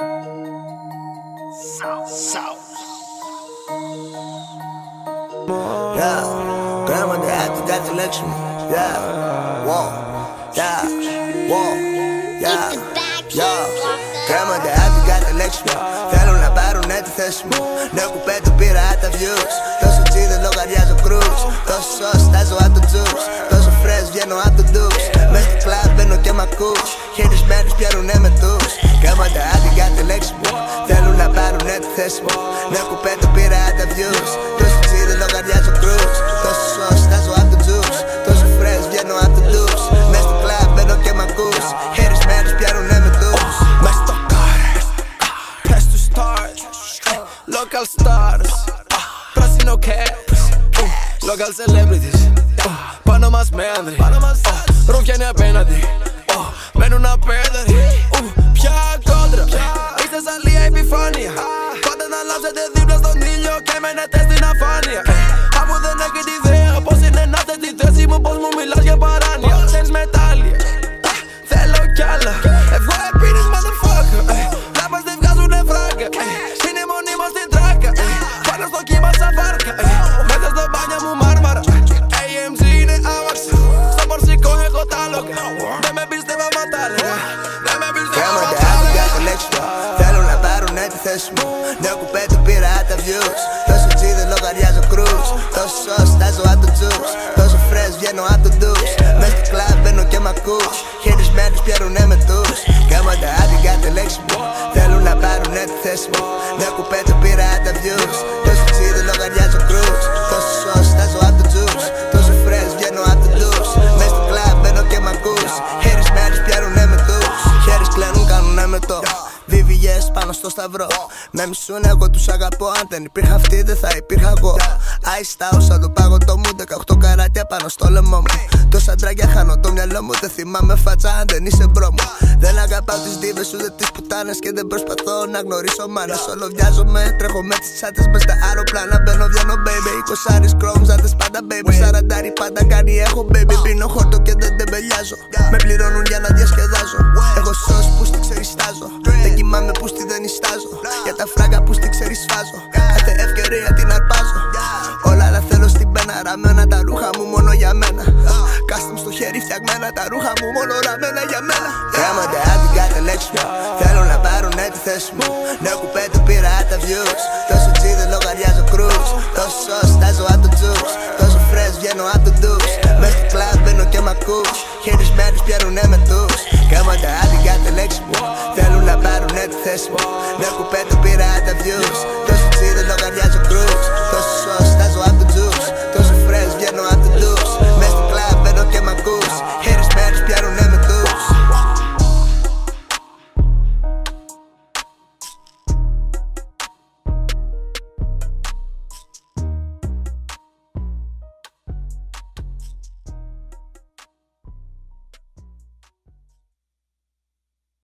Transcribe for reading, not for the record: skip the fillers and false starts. Yeah, grandma they had to death election. Yeah, whoa, yeah, whoa, yeah, yeah. Grandma they had to death election. Θέλω να πάρουν τη θέση μου. Ναι, κουπέ το πήρα από τα views. Τόσο τσίδε λογαριά του κρούς. Τόσο σως τα ζω από το τζους. Τόσο fresh βγαίνω από το ντους. Μες στο κλαμπ μπαίνω και μ' ακούς. Χειρισμένους πιέρουνε με τους. Grandma they had to death election. Θέλω να πάρουν τη θέση μου. Ναι, κουπέ το πήρα από τα views. Τόσο σως τα ζω απ' το τζους. Τόσο fresh βγαίνω απ' το ντους. Μες στο κλαμπ μπαίνω και μ' ακούς. Χειρισμένους πιάρουνε με τους. Μες στο car, πες τους stars. Local stars, πράσινο caps. Local celebrities, πάνω μας με άνδροι. Ρούχια είναι απέναντι, μένουν απέναντι. Ποια κόντρα, είστε σαν Λία επιφάνεια. Πάτε να λάψετε δίπλα στον ήλιο και μένετε στην αφάνεια. Θέλω να πάρουνε τη θέση μου. Ναι, κουπέ του πήρα τα views. Τόσο τσίδε λογαριάζω κρούς. Τόσο σως τα ζω απ' το τζους. Τόσο fresh βγαίνω απ' το ντους. Μες στο κλαμπ μπαίνω και μ' ακούς. Χειρισμένους πιέρουνε με τους. Κάματα άδικα τη λέξη μου. Θέλω να πάρουνε τη θέση μου. Ναι, κουπέ του πήρα τα views. Τόσο τσίδε λογαριάζω κρούς. Τόσο σως τα ζω απ' το τζους. Τόσο fresh βγαίνω απ' το ντους. Μες στο κλαμπ μπαίνω και μ' ακούς. Χειρισμένους πιέρουνε με τους. Χέρις κλαίνουν κάνουνε με το. VVS πάνω στο σταυρό. Με μισούν, εγώ τους αγαπώ. Αν δεν υπήρχα αυτή, δεν θα υπήρχα εγώ. Ice out σαν το παγωτό μου. 18 καράτια πάνω στο λαιμό μου. Τόσα ντράκια χάνω το μυαλό μου. Δεν θυμάμαι φάτσα αν δεν είσαι μπρο μου. Δεν αγαπάω τις δίβες ούτε τις πουτάνες. Και δεν προσπαθώ να γνωρίσω μάνες. Όλο βιάζομαι, τρέχω με τις σάτες. Μες τα αεροπλάνα μπαίνω, βγαίνω baby. 20 κρόμους, άντες πάντα baby. 40 πάντα κάνει, έχω baby. Πίνω χόρτο και δεν τεμπελιάζω. Με πληρώνουν για να διασκεδάζω. Εγώ σως που στη ξεριστάζω. Κοιμάμαι που στη δεν ιστάζω. Για τα φράγκα που στη ξερισφάζω. Κάθε ευκαιρία την αρπάζω. Όλα τα θέλω στην πένα. Ραμμένα τα ρούχα μου μόνο για μένα. Κάστομ στο χέρι φτιαγμένα. Τα ρούχα μου μόνο ραμμένα για μένα. Γράμματα άδικα τα λέξη μου. Θέλω να πάρουνε τη θέση μου. Ναι, κουπέ του πήρα τα views. Τόσο τσίδε λογαριάζω κρούς. Τόσο σως τα ζω απ' το τζους. Τόσο fresh βγαίνω απ' το ντους. Μες στο κλαμπ μπαίνω και μ' ακούς. Χειρισμένους πιέρουνε με τους. Γράμματα άδικα τα λέξη μου. Θέλω να πάρουνε τη θέση μου. Ναι, κουπέ του πήρα τα views.